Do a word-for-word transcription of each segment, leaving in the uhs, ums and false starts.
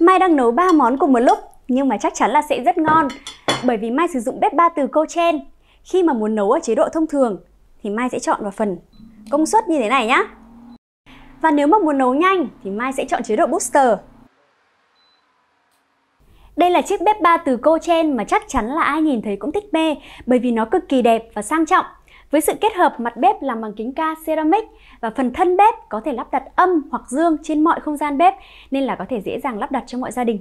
Mai đang nấu ba món cùng một lúc nhưng mà chắc chắn là sẽ rất ngon, bởi vì Mai sử dụng bếp ba từ Cuchen. Khi mà muốn nấu ở chế độ thông thường thì Mai sẽ chọn vào phần công suất như thế này nhá. Và nếu mà muốn nấu nhanh thì Mai sẽ chọn chế độ booster. Đây là chiếc bếp ba từ Cuchen mà chắc chắn là ai nhìn thấy cũng thích mê, bởi vì nó cực kỳ đẹp và sang trọng. Với sự kết hợp mặt bếp làm bằng kính ca ceramic và phần thân bếp có thể lắp đặt âm hoặc dương trên mọi không gian bếp, nên là có thể dễ dàng lắp đặt cho mọi gia đình.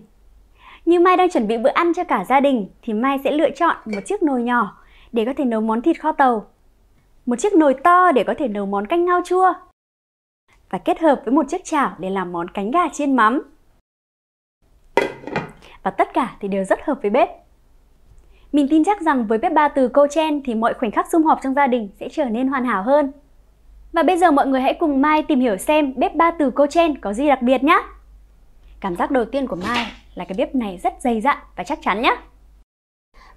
Như Mai đang chuẩn bị bữa ăn cho cả gia đình thì Mai sẽ lựa chọn một chiếc nồi nhỏ để có thể nấu món thịt kho tàu, một chiếc nồi to để có thể nấu món canh ngao chua, và kết hợp với một chiếc chảo để làm món cánh gà chiên mắm. Và tất cả thì đều rất hợp với bếp. Mình tin chắc rằng với bếp ba từ Cuchen thì mọi khoảnh khắc sum họp trong gia đình sẽ trở nên hoàn hảo hơn. Và bây giờ mọi người hãy cùng Mai tìm hiểu xem bếp ba từ Cuchen có gì đặc biệt nhé. Cảm giác đầu tiên của Mai là cái bếp này rất dày dặn và chắc chắn nhé.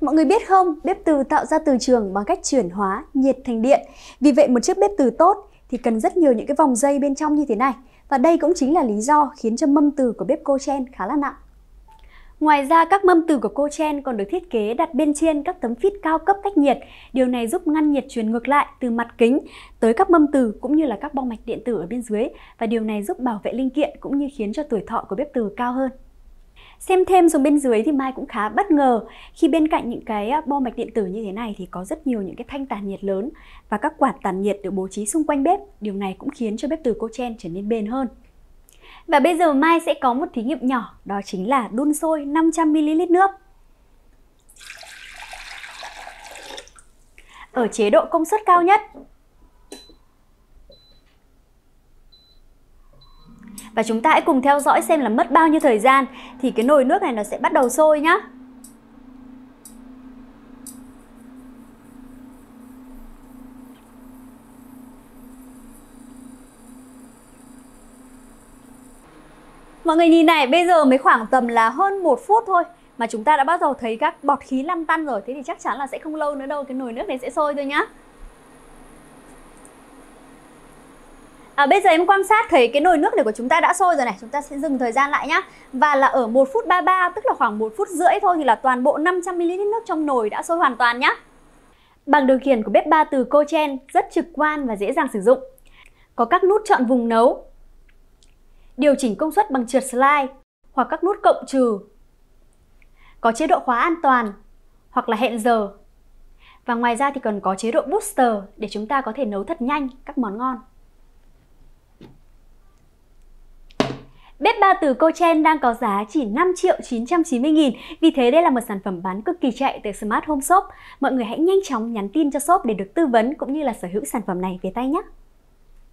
Mọi người biết không, bếp từ tạo ra từ trường bằng cách chuyển hóa nhiệt thành điện. Vì vậy một chiếc bếp từ tốt thì cần rất nhiều những cái vòng dây bên trong như thế này. Và đây cũng chính là lý do khiến cho mâm từ của bếp Cuchen khá là nặng. Ngoài ra, các mâm từ của Cuchen còn được thiết kế đặt bên trên các tấm phít cao cấp cách nhiệt. Điều này giúp ngăn nhiệt truyền ngược lại từ mặt kính tới các mâm từ cũng như là các bo mạch điện tử ở bên dưới. Và điều này giúp bảo vệ linh kiện cũng như khiến cho tuổi thọ của bếp từ cao hơn. Xem thêm xuống bên dưới thì Mai cũng khá bất ngờ khi bên cạnh những cái bo mạch điện tử như thế này thì có rất nhiều những cái thanh tản nhiệt lớn và các quạt tản nhiệt được bố trí xung quanh bếp. Điều này cũng khiến cho bếp từ Cuchen trở nên bền hơn. Và bây giờ Mai sẽ có một thí nghiệm nhỏ, đó chính là đun sôi năm trăm mi li lít nước ở chế độ công suất cao nhất. Và chúng ta hãy cùng theo dõi xem là mất bao nhiêu thời gian thì cái nồi nước này nó sẽ bắt đầu sôi nhá. Mọi người nhìn này, bây giờ mới khoảng tầm là hơn một phút thôi mà chúng ta đã bắt đầu thấy các bọt khí lăn tăn rồi. Thế thì chắc chắn là sẽ không lâu nữa đâu, cái nồi nước này sẽ sôi thôi nhá. À, bây giờ em quan sát thấy cái nồi nước này của chúng ta đã sôi rồi này. Chúng ta sẽ dừng thời gian lại nhá. Và là ở một phút ba mươi ba, tức là khoảng một phút rưỡi thôi, thì là toàn bộ năm trăm mi li lít nước trong nồi đã sôi hoàn toàn nhá. Bảng điều khiển của bếp ba từ Cuchen rất trực quan và dễ dàng sử dụng. Có các nút chọn vùng nấu, điều chỉnh công suất bằng trượt slide hoặc các nút cộng trừ, có chế độ khóa an toàn hoặc là hẹn giờ. Và ngoài ra thì còn có chế độ booster để chúng ta có thể nấu thật nhanh các món ngon. Bếp ba từ Cuchen đang có giá chỉ năm triệu chín trăm chín mươi nghìn. Vì thế đây là một sản phẩm bán cực kỳ chạy từ Smart Home Shop. Mọi người hãy nhanh chóng nhắn tin cho shop để được tư vấn cũng như là sở hữu sản phẩm này về tay nhé.